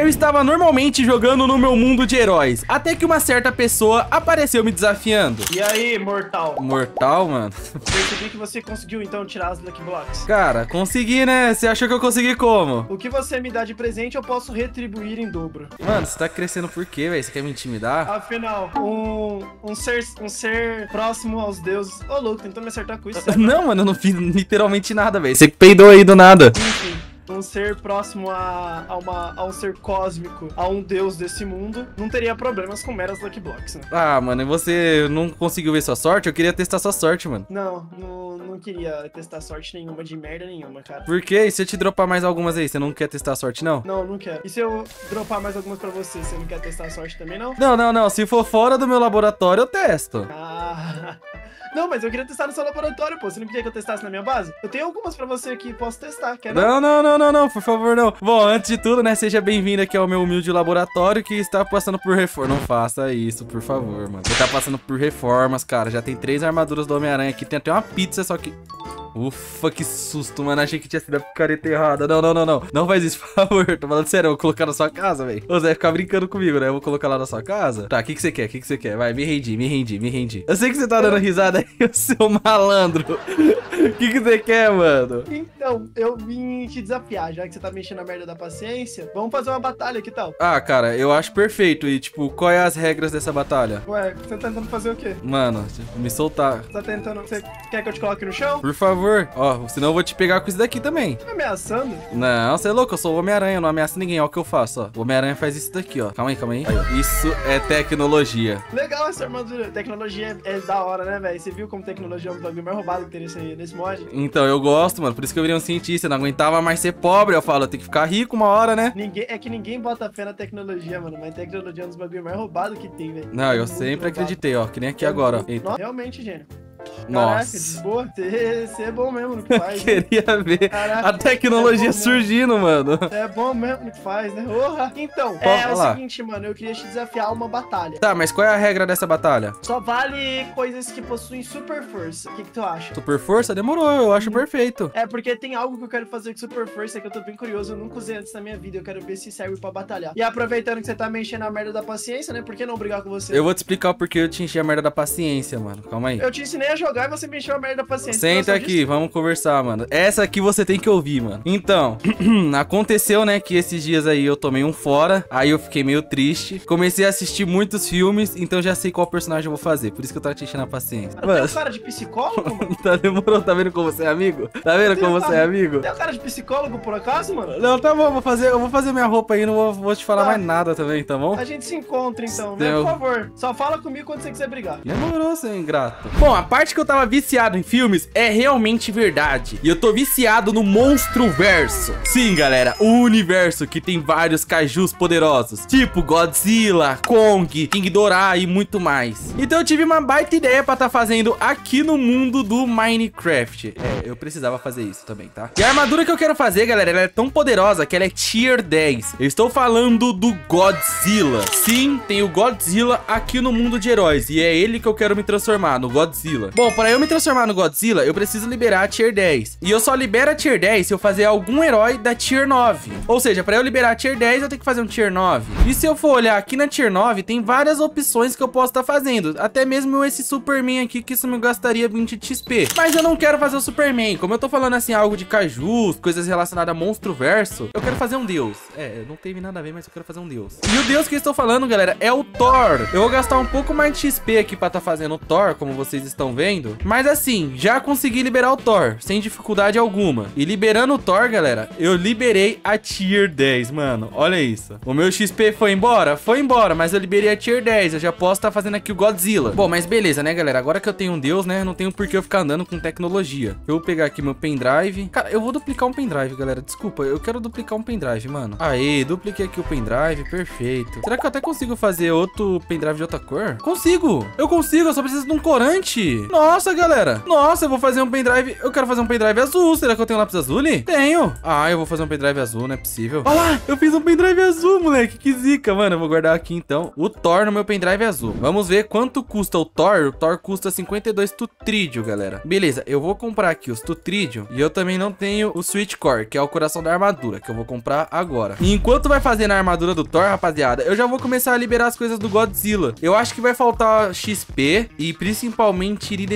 Eu estava normalmente jogando no meu mundo de heróis, até que uma certa pessoa apareceu me desafiando. E aí, mortal? Mortal, mano? Percebi que você conseguiu, então, tirar as Lucky blocks. Cara, consegui, né? Você achou que eu consegui como? O que você me dá de presente, eu posso retribuir em dobro. Mano, você tá crescendo por quê, velho? Você quer me intimidar? Afinal, um ser próximo aos deuses. Ô, louco, tentou me acertar com isso. Não, mano, eu não fiz literalmente nada, velho. Você peidou aí do nada. Enfim. Um ser próximo a um ser cósmico, a um deus desse mundo, não teria problemas com meras Lucky blocks, né? Ah, mano, e você não conseguiu ver sua sorte? Eu queria testar sua sorte, mano. Não queria testar sorte nenhuma, de merda nenhuma, cara. Por quê? E se eu te dropar mais algumas aí, você não quer testar sorte, não? Não, não quero. E se eu dropar mais algumas pra você, você não quer testar sorte também, não? Não. Se for fora do meu laboratório, eu testo. Ah... Não, mas eu queria testar no seu laboratório, pô. Você não queria que eu testasse na minha base? Eu tenho algumas pra você aqui, posso testar, quer ver? Não, por favor, não. Bom, antes de tudo, né, seja bem-vindo aqui ao meu humilde laboratório que está passando por reforma. Não faça isso, por favor, mano. Você tá passando por reformas, cara. Já tem 3 armaduras do Homem-Aranha aqui. Tem até uma pizza, só que... Ufa, que susto, mano. Achei que tinha sido a picareta errada. Não. Não faz isso, por favor. Tô falando sério, eu vou colocar na sua casa, velho. Ô, Zé, vai ficar brincando comigo, né? Eu vou colocar lá na sua casa. Tá, o que você quer? Vai, me rendi. Eu sei que você tá dando risada aí, seu malandro. O que você quer, mano? Então, eu vim te desafiar. Já que você tá mexendo a merda da paciência, vamos fazer uma batalha, que tal? Ah, cara, eu acho perfeito. E, tipo, qual é as regras dessa batalha? Ué, você tá tentando fazer o quê? Mano, tipo, me soltar. Você tá tentando... Você quer que eu te coloque no chão? Por favor. Ó, senão eu vou te pegar com isso daqui também. Tá ameaçando? Não, você é louco, eu sou o Homem-Aranha, eu não ameaço ninguém, ó o que eu faço, ó. O Homem-Aranha faz isso daqui, ó. Calma aí. Isso é tecnologia. Legal essa armadura. Tecnologia é da hora, né, velho? Você viu como tecnologia é um bagulho mais roubado que tem nesse mod? Então, eu gosto, mano, por isso que eu virei um cientista, eu não aguentava mais ser pobre, eu falo, eu tenho que ficar rico uma hora, né? Ninguém bota fé na tecnologia, mano, mas tecnologia é um dos bagulhos mais roubados que tem, velho. Não, eu sempre acreditei, ó, que nem aqui agora, ó. Realmente, gênio. Nossa. Caraca, você é bom mesmo no que faz. Queria ver. Caraca, a tecnologia surgindo, mano. É bom mesmo no que faz, né? Orra. Então, é o seguinte, mano, eu queria te desafiar a uma batalha. Tá, mas qual é a regra dessa batalha? Só vale coisas que possuem super força. O que tu acha? Super força? Demorou, eu acho perfeito. É, porque tem algo que eu quero fazer com super força que eu tô bem curioso, eu nunca usei antes na minha vida, eu quero ver se serve pra batalhar. E aproveitando que você tá me enchendo a merda da paciência, né? Por que não brigar com você? Eu vou te explicar o porquê eu te enchi a merda da paciência, mano. Calma aí. Eu te ensinei a jogar e você me encheu a merda da paciência. Senta aqui, vamos conversar, mano. Essa aqui você tem que ouvir, mano. Então, aconteceu, né, que esses dias aí eu tomei um fora, aí eu fiquei meio triste. Comecei a assistir muitos filmes, então já sei qual personagem eu vou fazer. Por isso que eu tava te enchendo a paciência. Mano, tem um cara de psicólogo, mano? Demorou, tá vendo como você é amigo? Tem um cara de psicólogo, por acaso, mano? Não, tá bom, eu vou fazer minha roupa aí, não vou te falar mais nada também, tá bom? A gente se encontra, então, né? Por favor, só fala comigo quando você quiser brigar. Demorou, seu ingrato. Bom, a parte que eu tava viciado em filmes é realmente verdade. E eu tô viciado no monstroverso. Sim, galera, o universo que tem vários kaijus poderosos, tipo Godzilla, Kong, King Dora e muito mais. Então eu tive uma baita ideia pra tá fazendo aqui no mundo do Minecraft. É, eu precisava fazer isso também, tá? E a armadura que eu quero fazer, galera, ela é tão poderosa que ela é Tier 10. Eu estou falando do Godzilla. Sim, tem o Godzilla aqui no mundo de heróis e é ele que eu quero me transformar, no Godzilla. Bom, para eu me transformar no Godzilla, eu preciso liberar a Tier 10. E eu só libero a Tier 10 se eu fazer algum herói da Tier 9. Ou seja, para eu liberar a Tier 10, eu tenho que fazer um Tier 9. E se eu for olhar aqui na Tier 9, tem várias opções que eu posso estar fazendo. Até mesmo esse Superman aqui, que isso me gastaria 20 XP. Mas eu não quero fazer o Superman. Como eu tô falando assim, algo de kaijus, coisas relacionadas a monstroverso, eu quero fazer um deus. É, não teve nada a ver, mas eu quero fazer um deus. E o deus que eu estou falando, galera, é o Thor. Eu vou gastar um pouco mais de XP aqui para estar fazendo o Thor, como vocês estão vendo. Mas assim, já consegui liberar o Thor, sem dificuldade alguma. E liberando o Thor, galera, eu liberei a Tier 10, mano. Olha isso. O meu XP foi embora? Foi embora, mas eu liberei a Tier 10. Eu já posso estar fazendo aqui o Godzilla. Bom, mas beleza, né, galera? Agora que eu tenho um deus, né, não tenho por que eu ficar andando com tecnologia. Eu vou pegar aqui meu pendrive. Cara, eu vou duplicar um pendrive, galera. Desculpa, eu quero duplicar um pendrive, mano. Aê, dupliquei aqui o pendrive, perfeito. Será que eu até consigo fazer outro pendrive de outra cor? Consigo! Eu só preciso de um corante. Nossa. Nossa, galera. Nossa, eu vou fazer um pendrive. Eu quero fazer um pendrive azul. Será que eu tenho lápis azul ali? Tenho. Ah, eu vou fazer um pendrive azul, não é possível. Olha lá, eu fiz um pendrive azul, moleque. Que zica, mano. Eu vou guardar aqui, então, o Thor no meu pendrive azul. Vamos ver quanto custa o Thor. O Thor custa 52 tutrídio, galera. Beleza, eu vou comprar aqui os tutrídio. E eu também não tenho o Switch core, que é o coração da armadura, que eu vou comprar agora. E enquanto vai fazendo a armadura do Thor, rapaziada, eu já vou começar a liberar as coisas do Godzilla. Eu acho que vai faltar XP e principalmente iridescente.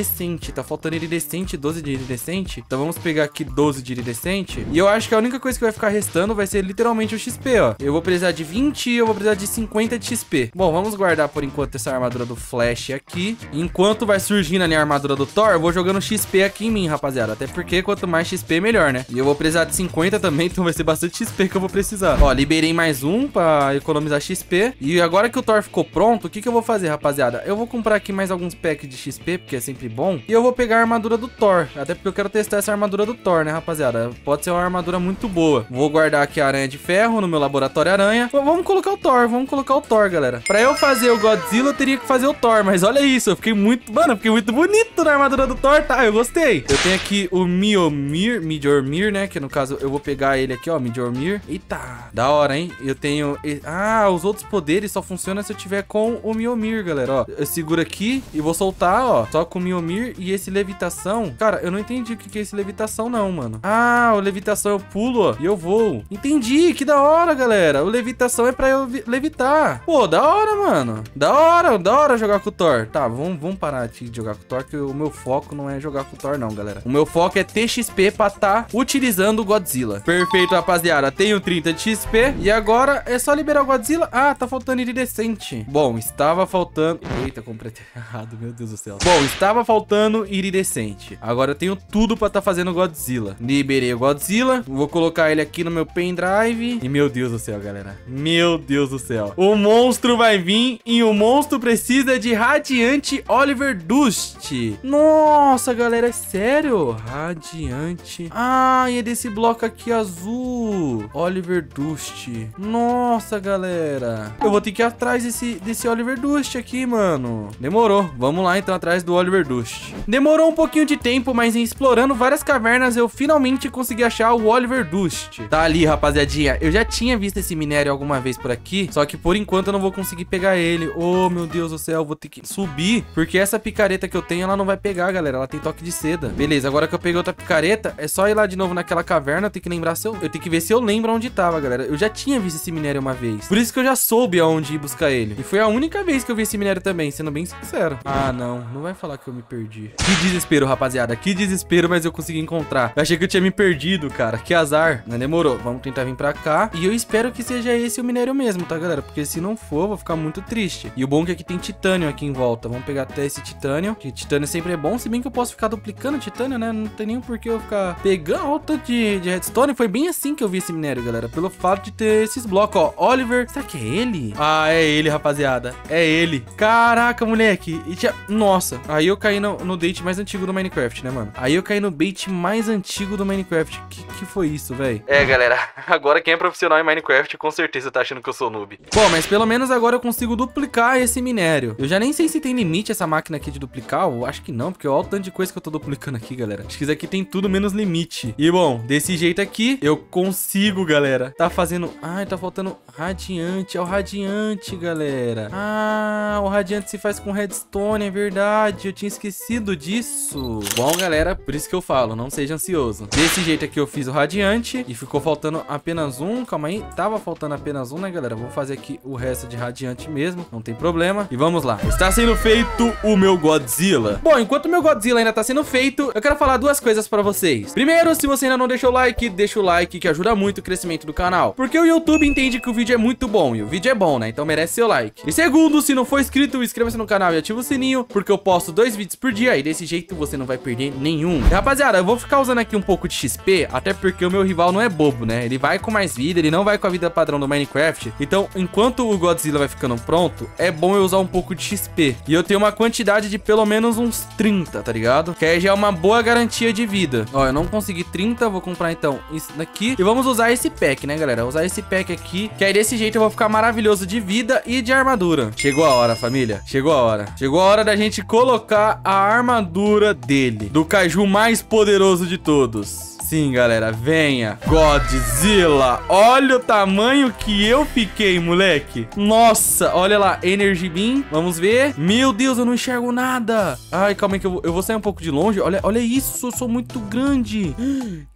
Tá faltando iridescente, 12 de iridescente. Então vamos pegar aqui 12 de iridescente. E eu acho que a única coisa que vai ficar restando vai ser literalmente o XP, ó. Eu vou precisar de 20 e eu vou precisar de 50 de XP. Bom, vamos guardar por enquanto essa armadura do Flash aqui. Enquanto vai surgindo ali a armadura do Thor, eu vou jogando XP aqui em mim, rapaziada. Até porque quanto mais XP, melhor, né? E eu vou precisar de 50 também, então vai ser bastante XP que eu vou precisar. Ó, liberei mais um pra economizar XP. E agora que o Thor ficou pronto, o que que eu vou fazer, rapaziada? Eu vou comprar aqui mais alguns packs de XP, porque é sempre bom. E eu vou pegar a armadura do Thor. Até porque eu quero testar essa armadura do Thor, né, rapaziada? Pode ser uma armadura muito boa. Vou guardar aqui a aranha de ferro no meu laboratório aranha. Vamos colocar o Thor, galera. Pra eu fazer o Godzilla, eu teria que fazer o Thor. Mas olha isso, eu fiquei muito... Mano, eu fiquei muito bonito na armadura do Thor, tá? Eu gostei. Eu tenho aqui o Mjolnir, né? Que no caso, eu vou pegar ele aqui, ó, Mjolnir. Eita, da hora, hein? Eu tenho... Ah, os outros poderes só funcionam se eu tiver com o Mjolnir, galera, ó. Eu seguro aqui e vou soltar, ó, só com o Mjolnir. E esse levitação... Cara, eu não entendi o que é esse levitação, não, mano. Ah, o levitação eu pulo, ó, e eu vou. Entendi, que da hora, galera. O levitação é pra eu levitar. Pô, da hora, mano. Da hora jogar com o Thor. Tá, vamos parar de jogar com o Thor, que o meu foco não é jogar com o Thor, não, galera. O meu foco é ter XP pra tá utilizando o Godzilla. Perfeito, rapaziada. Tenho 30 de XP. E agora é só liberar o Godzilla. Ah, tá faltando iridescente. Bom, estava faltando... Eita, completei errado, meu Deus do céu. Bom, estava faltando iridescente. Agora eu tenho tudo pra tá fazendo o Godzilla. Liberei o Godzilla. Vou colocar ele aqui no meu pendrive. E meu Deus do céu, galera. Meu Deus do céu. O monstro vai vir e o monstro precisa de Radiante Oliver Dust. Nossa, galera, é sério? Radiante. Ah, e é desse bloco aqui azul. Oliver Dust. Nossa, galera. Eu vou ter que ir atrás desse Oliver Dust aqui, mano. Demorou. Vamos lá, então, atrás do Oliver Dust. Demorou um pouquinho de tempo, mas explorando várias cavernas, eu finalmente consegui achar o Oliver Dust. Tá ali, rapaziadinha. Eu já tinha visto esse minério alguma vez por aqui, só que por enquanto eu não vou conseguir pegar ele. Oh, meu Deus do céu, eu vou ter que subir, porque essa picareta que eu tenho, ela não vai pegar, galera. Ela tem toque de seda. Beleza, agora que eu peguei outra picareta, é só ir lá de novo naquela caverna. Eu tenho que lembrar se eu... Eu tenho que ver se eu lembro onde tava, galera. Eu já tinha visto esse minério uma vez, por isso que eu já soube aonde ir buscar ele. E foi a única vez que eu vi esse minério também, sendo bem sincero. Ah, não. Não vai falar que eu me perdi. Que desespero, rapaziada. Que desespero, mas eu consegui encontrar. Eu achei que eu tinha me perdido, cara. Que azar. Não demorou. Vamos tentar vir pra cá. E eu espero que seja esse o minério mesmo, tá, galera? Porque se não for, eu vou ficar muito triste. E o bom é que aqui tem titânio aqui em volta. Vamos pegar até esse titânio, que titânio sempre é bom. Se bem que eu posso ficar duplicando titânio, né? Não tem nem porquê eu ficar pegando o tanto de redstone. Foi bem assim que eu vi esse minério, galera. Pelo fato de ter esses blocos, ó. Oliver. Será que é ele? Ah, é ele, rapaziada. É ele. Caraca, moleque. E tinha... Nossa. Aí eu caí no date mais antigo do Minecraft, né, mano? Aí eu caí no bait mais antigo do Minecraft. Que foi isso, velho? É, galera. Agora quem é profissional em Minecraft com certeza tá achando que eu sou noob. Bom, mas pelo menos agora eu consigo duplicar esse minério. Eu já nem sei se tem limite essa máquina aqui de duplicar. Eu acho que não, porque olha o tanto de coisa que eu tô duplicando aqui, galera. Acho que isso aqui tem tudo menos limite. E, bom, desse jeito aqui, eu consigo, galera. Tá fazendo... Ai, tá faltando radiante. É o radiante, galera. Ah, o radiante se faz com redstone, é verdade. Eu tinha esquecido disso. Bom, galera, por isso que eu falo, não seja ansioso. Desse jeito aqui eu fiz o radiante e ficou faltando apenas um. Calma aí, tava faltando apenas um, né, galera? Vou fazer aqui o resto de radiante mesmo, não tem problema. E vamos lá. Está sendo feito o meu Godzilla. Bom, enquanto o meu Godzilla ainda tá sendo feito, eu quero falar duas coisas pra vocês. Primeiro, se você ainda não deixou o like, deixa o like, que ajuda muito o crescimento do canal, porque o YouTube entende que o vídeo é muito bom, e o vídeo é bom, né? Então merece seu like. E segundo, se não for inscrito, inscreva-se no canal e ativa o sininho, porque eu posto 2 vídeos por dia, e desse jeito você não vai perder nenhum. E, rapaziada, eu vou ficar usando aqui um pouco de XP, até porque o meu rival não é bobo, né? Ele vai com mais vida, ele não vai com a vida padrão do Minecraft. Então, enquanto o Godzilla vai ficando pronto, é bom eu usar um pouco de XP. E eu tenho uma quantidade de pelo menos uns 30, tá ligado? Que aí já é uma boa garantia de vida. Ó, eu não consegui 30, vou comprar então isso daqui. E vamos usar esse pack, né, galera? Usar esse pack aqui, que aí desse jeito eu vou ficar maravilhoso de vida e de armadura. Chegou a hora, família. Chegou a hora da gente colocar agora a armadura dele, do kaiju mais poderoso de todos. Sim, galera, venha, Godzilla. Olha o tamanho que eu fiquei, moleque. Nossa, olha lá, Energy Beam. Vamos ver. Meu Deus, eu não enxergo nada. Ai, calma aí que eu vou sair um pouco de longe. Olha, olha isso, eu sou muito grande.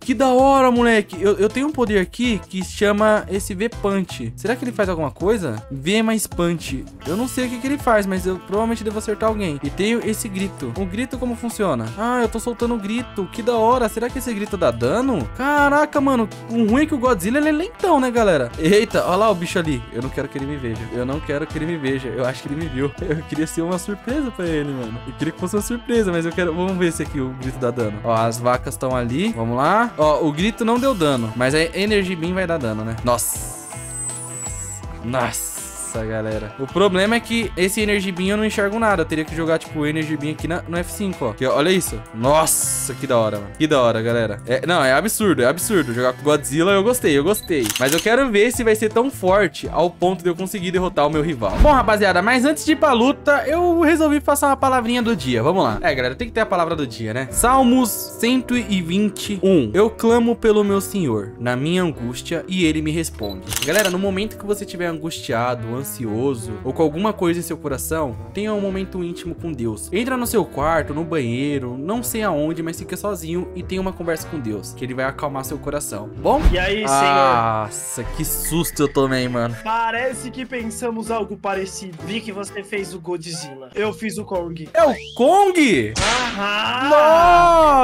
Que da hora, moleque. Eu tenho um poder aqui que chama esse V Punch. Será que ele faz alguma coisa? V mais Punch. Eu não sei o que ele faz, mas eu provavelmente devo acertar alguém. E tenho esse grito. O grito como funciona? Ah, eu tô soltando o grito. Que da hora. Será que esse grito dá dano? Caraca, mano. O ruim é que o Godzilla, ele é lentão, né, galera? Eita, olha lá o bicho ali. Eu não quero que ele me veja. Eu não quero que ele me veja. Eu acho que ele me viu. Eu queria ser uma surpresa pra ele, mano. Eu queria que fosse uma surpresa, mas eu quero... Vamos ver se aqui o grito dá dano. Ó, as vacas estão ali. Vamos lá. Ó, o grito não deu dano, mas a Energy Beam vai dar dano, né? Nossa. Nossa. Nossa, galera. O problema é que esse Energy Beam eu não enxergo nada. Eu teria que jogar, tipo, o Energy Beam aqui no F5, ó. Aqui, ó. Olha isso. Nossa, que da hora, mano. Que da hora, galera. É, não, é absurdo, é absurdo. Jogar com Godzilla, eu gostei. Mas eu quero ver se vai ser tão forte ao ponto de eu conseguir derrotar o meu rival. Bom, rapaziada, mas antes de ir pra luta, eu resolvi passar uma palavrinha do dia. Vamos lá. É, galera, tem que ter a palavra do dia, né? Salmos 121. Eu clamo pelo meu Senhor na minha angústia e ele me responde. Galera, no momento que você estiver angustiado, ansioso ou com alguma coisa em seu coração, tenha um momento íntimo com Deus. Entra no seu quarto, no banheiro, não sei aonde, mas fica sozinho e tenha uma conversa com Deus, que ele vai acalmar seu coração. Bom? E aí, Senhor? Nossa, que susto eu tomei, mano. Parece que pensamos algo parecido. Vi que você fez o Godzilla. Eu fiz o Kong. É o Kong? Aham.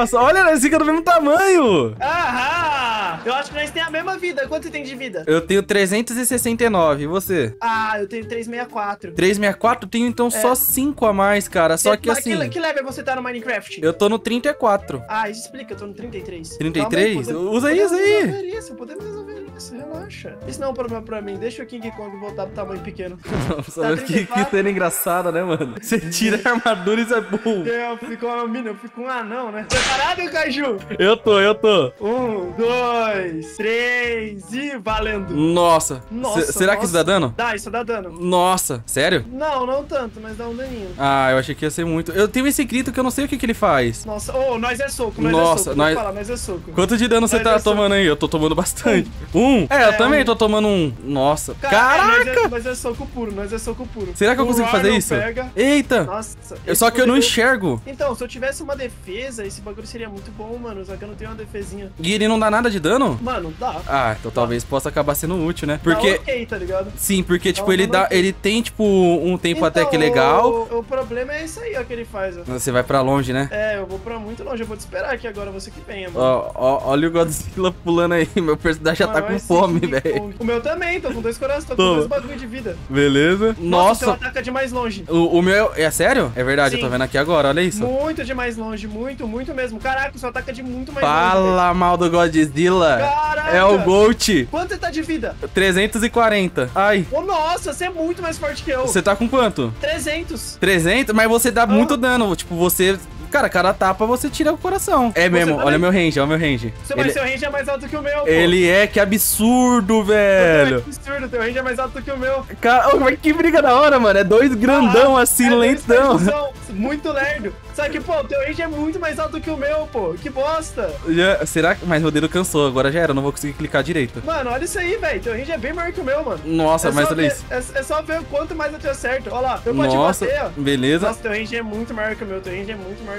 Nossa, olha, nós ficamos do mesmo tamanho. Aham. Eu acho que nós temos a mesma vida. Quanto você tem de vida? Eu tenho 369. E você? Ah, eu tenho 364. 364? Tenho, então, só 5 a mais, cara. Só que assim... Que level você tá no Minecraft? Eu tô no 34. Ah, isso explica. Eu tô no 33. 33? Calma aí, usa aí. Podemos resolver isso. Relaxa. Isso não é um problema pra mim. Deixa o King Kong voltar pro tamanho pequeno. Nossa, tá que cena engraçada, né, mano? Você tira a armadura e isso é bom. Eu fico um anão, né? Preparado, Kaiju? Eu tô. 1, 2, 3 e valendo. Nossa. Será que isso dá dano? Dá, isso dá dano. Nossa, sério? Não tanto, mas dá um daninho. Ah, eu achei que ia ser muito. Eu tenho esse grito que eu não sei o que ele faz. Nossa, nós é soco, nós é soco. Quanto de dano você tá tomando aí? Eu tô tomando bastante. Um? É, eu também tô tomando um. Nossa. Caraca! Nós é soco puro, Será que eu consigo fazer isso? Eita! Nossa. Só que eu não enxergo. Então, se eu tivesse uma defesa, esse bagulho seria muito bom, mano. Só que eu não tenho uma defesinha. E ele não dá nada de dano? Mano, dá. Ah, então talvez possa acabar sendo útil, né? Porque... ok, tá ligado? Sim, porque, tipo, ele tem, tipo, um tempo então, até que legal. O problema é isso aí, ó, que ele faz, ó. Você vai pra longe, né? É, eu vou pra muito longe. Eu vou te esperar aqui agora, você que venha, mano. Ó, olha o Godzilla pulando aí. Meu personagem já tá com fome, velho. O meu também, tô com 2 corações, tô com 2 bagulho de vida. Beleza. Nossa. O seu ataca de mais longe. O meu é sério? É verdade, sim. Eu tô vendo aqui agora, olha isso. Muito de mais longe, muito mesmo. Caraca, o seu ataca de muito mais longe. Fala mal do Godzilla. Caraca. É o Gold. Quanto você tá de vida? 340. Ai. Nossa, você é muito mais forte que eu. Você tá com quanto? 300. 300? Mas você dá muito dano. Tipo, você... Cara, cada tapa você tira o coração. É mesmo, olha meu range, Seu range é mais alto que o meu, pô. Ele é, que absurdo, velho. Que absurdo, teu range é mais alto que o meu. Cara, que briga da hora, mano. É 2 grandão, assim, lentão. Muito lerdo. Só que, pô, teu range é muito mais alto que o meu, pô. Que bosta. Será que... Mas meu dedo cansou, agora já era, eu não vou conseguir clicar direito. Mano, olha isso aí, velho. Teu range é bem maior que o meu, mano. Nossa, mas olha isso. É só ver o quanto mais eu te acerto. Olha lá, eu posso bater, ó. Beleza. Nossa, teu range é muito maior que o meu,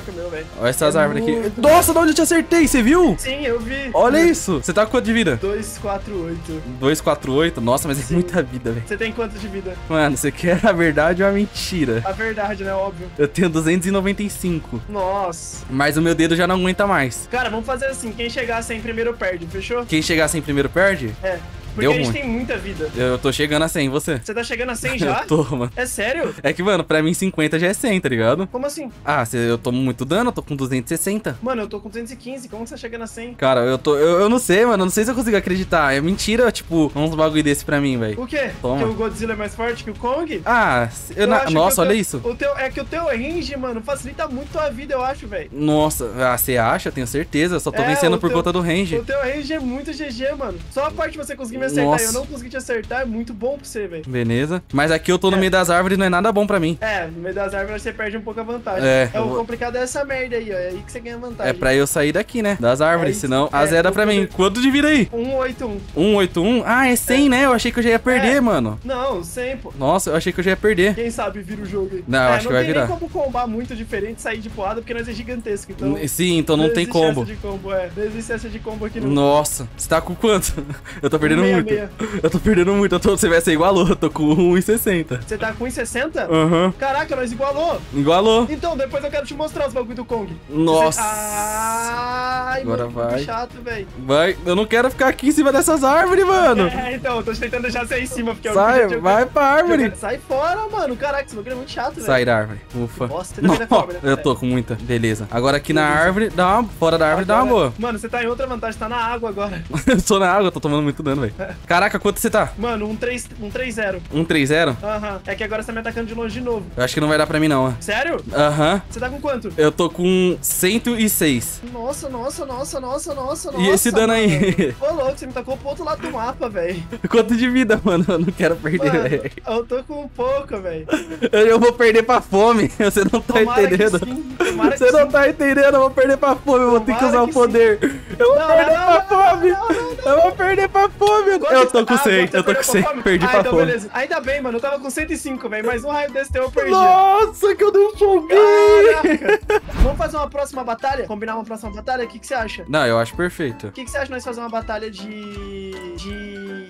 meu, velho. Olha essas árvores aqui. Nossa, de onde eu te acertei? Você viu? Sim, eu vi. Olha isso. Você tá com quanto de vida? 248. 248? Nossa, mas é muita vida, velho. Você tem quanto de vida? Mano, você quer a verdade ou a mentira? A verdade, né? Óbvio. Eu tenho 295. Nossa. Mas o meu dedo já não aguenta mais. Cara, vamos fazer assim. Quem chegar sem primeiro perde, fechou? Quem chegar sem primeiro perde? É. Porque a gente tem muita vida. Eu tô chegando a 100, você? Você tá chegando a 100 já? Eu tô, mano. É sério? É que, mano, pra mim 50 já é 100, tá ligado? Como assim? Ah, eu tomo muito dano, eu tô com 260. Mano, eu tô com 215, como você tá chegando a 100? Cara, eu não sei, mano, eu não sei se eu consigo acreditar. É mentira, tipo, uns bagulho desse pra mim, velho. O quê? Toma. Que o Godzilla é mais forte que o Kong? Ah, nossa, olha isso. É que o teu range, mano, facilita muito a vida, eu acho, velho. Nossa, você acha? Eu tenho certeza, eu só tô vencendo por conta do range. O teu range é muito GG, mano. Só a parte de você conseguir me acertar. Nossa. Eu não consegui te acertar, é muito bom pra você, velho. Beleza. Mas aqui eu tô no meio das árvores, não é nada bom pra mim. É, no meio das árvores você perde um pouco a vantagem. É. É, o complicado é essa merda aí, ó. É aí que você ganha vantagem. É pra eu sair daqui, né? Das árvores, senão azeda pra mim. Quanto de vida aí? 181. 181? Ah, é 100, né? Eu achei que eu já ia perder, mano. Não, 100, pô. Nossa, eu achei que eu já ia perder. Quem sabe vira o jogo aí. Não, eu acho que vai virar. Não tem nem como combar muito diferente, sair de porrada, porque nós é gigantesco, então... Sim, então não tem combo. Desistência de combo, é. Desistência de combo aqui no... Nossa, você tá com quanto? Eu tô perdendo muito. Eu tô perdendo muito. Você vai ser igualou, eu tô com 1,60. Você tá com 1,60? Aham. Caraca, nós igualou. Igualou. Então, depois eu quero te mostrar os bagulho do Kong. Nossa. Ai, agora mano, vai. Chato, velho. Vai. Eu não quero ficar aqui em cima dessas árvores, mano. É, então, eu tô tentando deixar você aí em cima, porque eu não vai pra árvore. Sai fora, mano. Caraca, esse bagulho é muito chato, velho. Sai da árvore. Ufa. Nossa, você não, é pobre, né? Eu tô com muita. Beleza. Agora aqui na árvore, dá uma... Fora da árvore, dá uma boa. Mano, você tá em outra vantagem, tá na água agora. Eu tô na água, eu tô tomando muito dano, velho. Caraca, quanto você tá? Mano, 1,30. 1,30? Aham. É que agora você tá me atacando de longe de novo. Eu acho que não vai dar pra mim, não. Sério? Aham. Você tá com quanto? Eu tô com 106. Nossa, nossa, nossa, nossa, nossa, nossa. E esse dano aí? Ô, louco, você me tacou pro outro lado do mapa, velho. Quanto de vida, mano? Eu não quero perder, velho. Eu tô com pouco, velho. Eu vou perder pra fome. Você não tá entendendo. Você não tá entendendo. Eu vou perder pra fome. Eu vou ter que usar o poder. Eu vou perder pra fome. Eu vou perder pra fome. Eu tô com 100. Eu tô com 100. Perdi pra fome. Beleza. Ainda bem, mano. Eu tava com 105, velho. Mas um raio desse teu eu perdi. Nossa, que eu não folguei. Vamos fazer uma próxima batalha? Combinar uma próxima batalha? O que você acha? Não, eu acho perfeito. O que você acha nós fazer uma batalha de...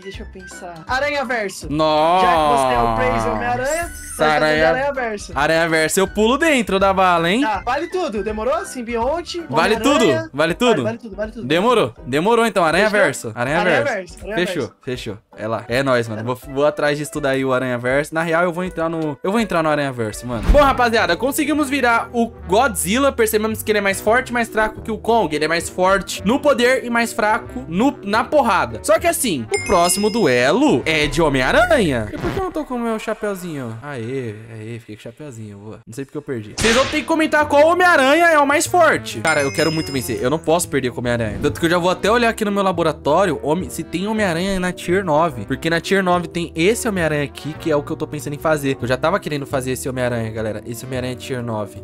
Deixa eu pensar. Aranha-verso. Nossa. Já que você é o Praise Homem-Aranha, você vai fazer de Aranha-verso. Aranha-verso. Eu pulo dentro da bala, hein? Tá. Vale tudo. Demorou? Simbionte. Vale tudo. Vale tudo. Vale tudo. Vale tudo. Demorou. Demorou, então. Aranha-verso. Aranha-verso. Fechou. Fechou. É lá. É nóis, mano. Vou atrás de estudar aí o Aranha-verso. Na real, eu vou entrar no... Eu vou entrar no Aranha-verso, mano. Bom, rapaziada, conseguimos virar o Godzilla. Percebemos que ele é mais forte e mais fraco que o Kong. Ele é mais forte no poder e mais fraco na porrada. Só que assim, o próximo duelo é de Homem-Aranha. Por que eu não tô com o meu chapeuzinho? Aê, aê, fiquei com o chapeuzinho. Boa. Não sei porque eu perdi. Vocês vão ter que comentar qual Homem-Aranha é o mais forte. Cara, eu quero muito vencer. Eu não posso perder com Homem-Aranha. Tanto que eu já vou até olhar aqui no meu laboratório se tem Homem-Aranha na Tier 9. Porque na Tier 9 tem esse Homem-Aranha aqui, que é o que eu tô pensando em fazer. Eu já tava querendo fazer esse Homem-Aranha, galera. Esse Homem-Aranha é Tier 9.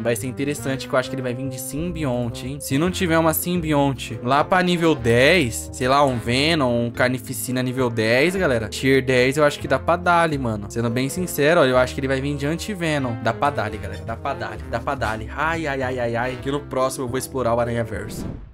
Vai ser interessante, que eu acho que ele vai vir de simbionte, hein? Se não tiver uma simbionte lá pra nível 10, sei lá, um Venom, um Carnificina nível 10, galera, Tier 10 eu acho que dá pra dali, mano. Sendo bem sincero, ó, eu acho que ele vai vir de Antivenom. Dá pra dali, galera. Dá pra dali. Dá pra dali. Ai, ai, ai, ai, ai. Que no próximo eu vou explorar o Aranha-verso.